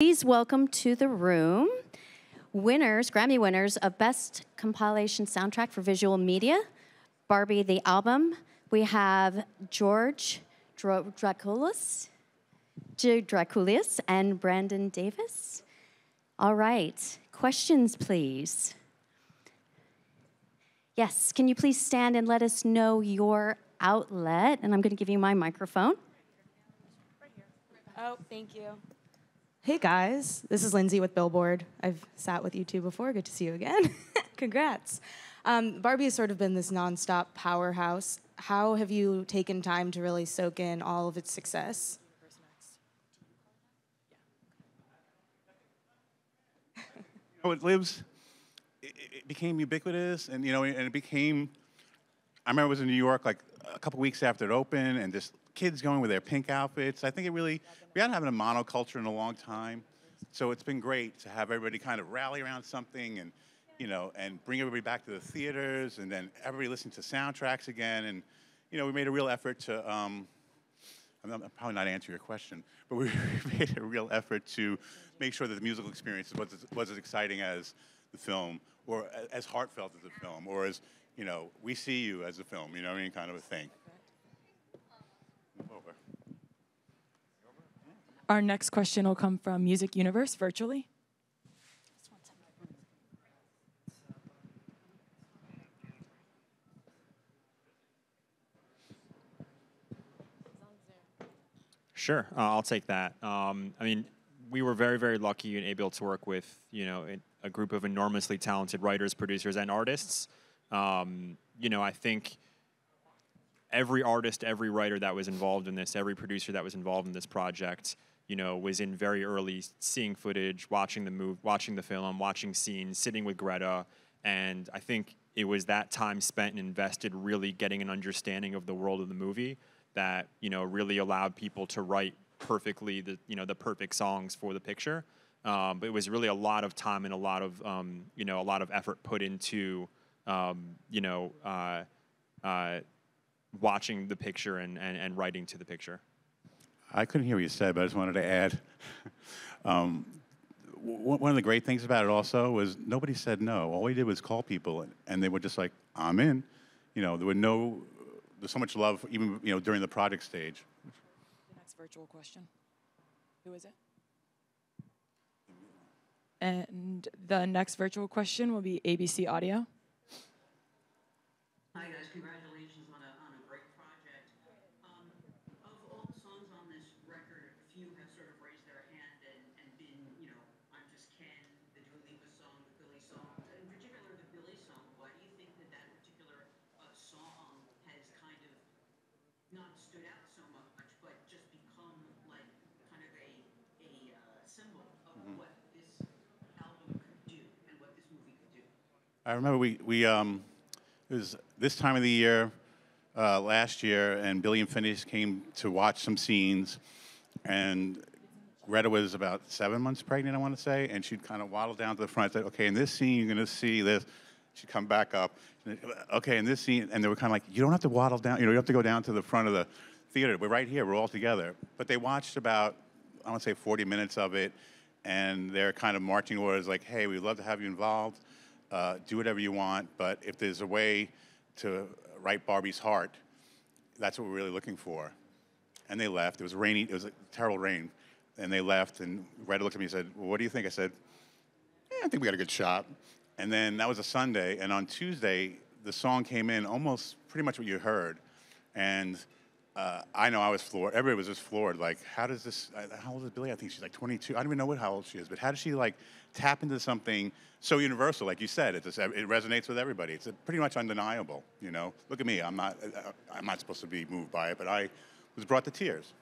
Please welcome to the room winners, Grammy winners of Best Compilation Soundtrack for Visual Media, Barbie the Album. We have George Drakoulis and Brandon Davis. All right, questions please. Yes, can you please stand and let us know your outlet? And I'm gonna give you my microphone. Right here. Oh, thank you. Hey guys, this is Lindsay with Billboard. I've sat with you two before, good to see you again. Congrats. Barbie has sort of been this nonstop powerhouse. How have you taken time to really soak in all of its success? You know, it became ubiquitous and, you know, and it became, I remember I was in New York like a couple weeks after it opened and just kids going with their pink outfits. I think it really, we hadn't had a monoculture in a long time. So it's been great to have everybody kind of rally around something and, you know, and bring everybody back to the theaters and then everybody listen to soundtracks again. And, you know, we made a real effort to, I'm probably not answering your question, but we made a real effort to make sure that the musical experience was as exciting as the film or as heartfelt as the film or as, you know, we see you as the film, you know what I mean, kind of a thing. Our next question will come from Music Universe virtually. Sure, I'll take that. I mean, we were very, very lucky and able to work with, you know, a group of enormously talented writers, producers, and artists. You know, I think every artist, every writer that was involved in this, every producer that was involved in this project, you know, was in very early seeing footage, watching the film, watching scenes, sitting with Greta. And I think it was that time spent and invested really getting an understanding of the world of the movie that, you know, really allowed people to write perfectly the, you know, the perfect songs for the picture. But it was really a lot of time and a lot of, you know, a lot of effort put into, you know, watching the picture and writing to the picture. I couldn't hear what you said, but I just wanted to add. One of the great things about it also was nobody said no. All we did was call people, and they were just like, I'm in. You know, there's so much love, even, you know, during the project stage. The next virtual question. Who is it? And the next virtual question will be ABC Audio. Hi, guys. Congratulations. I remember it was this time of the year, last year, and Billy and Finnish came to watch some scenes, and Greta was about 7 months pregnant, I want to say, and she'd kind of waddle down to the front and say, okay, in this scene, you're going to see this. She'd come back up, okay, in this scene, and they were kind of like, you don't have to waddle down, you know, you don't have to go down to the front of the theater. We're right here, we're all together. But they watched about, I want to say 40 minutes of it, and their kind of marching orders like, hey, we'd love to have you involved. Do whatever you want, but if there's a way to write Barbie's heart, that's what we're really looking for. And they left. It was rainy. It was a terrible rain. And they left, and Greta looked at me and said, well, what do you think? I said, I think we got a good shot. And then that was a Sunday, and on Tuesday, the song came in almost pretty much what you heard. And I know I was floored. Everybody was just floored. Like, how does this, how old is Billie? I think she's like 22. I don't even know how old she is, but how does she like tap into something so universal? Like you said, it resonates with everybody. It's pretty much undeniable, you know? Look at me, I'm not supposed to be moved by it, but I was brought to tears.